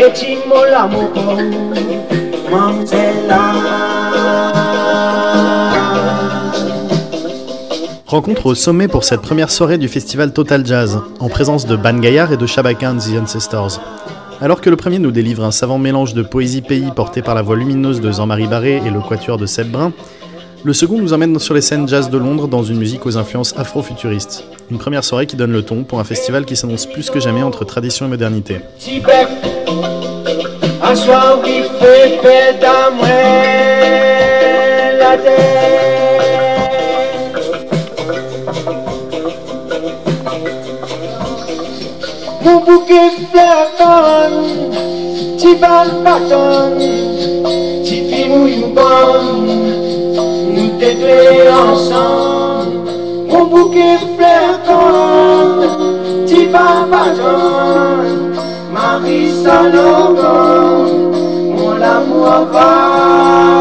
Etimola moko Mamzela. Rencontre au sommet pour cette première soirée du festival Total Jazz, en présence de Ban Gaillard et de Shabaka and The Ancestors. Alors que le premier nous délivre un savant mélange de poésie pays portée par la voix lumineuse de Zanmari Baré et le quatuor de Seb Brun, le second nous emmène sur les scènes jazz de Londres dans une musique aux influences afro-futuristes. Une première soirée qui donne le ton pour un festival qui s'annonce plus que jamais entre tradition et modernité. Marie Sanon, mon amour va.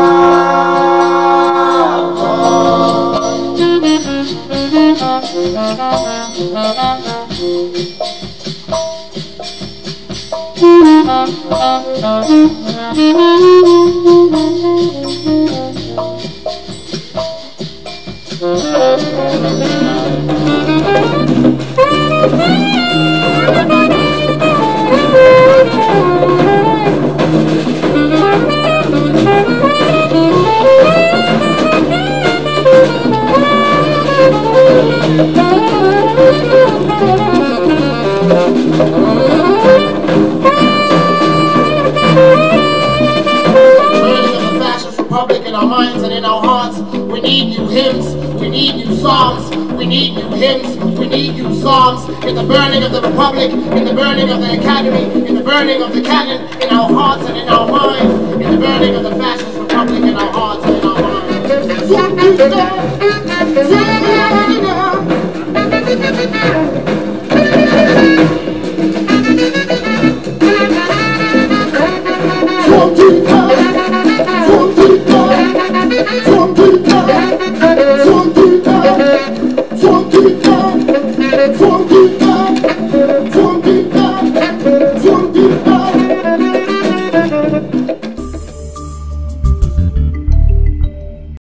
In the burning of the Republic, in the burning of the Academy, in the burning of the cannon, in our hearts and in our minds, in the burning of the Fascist Republic, in our hearts and in our minds.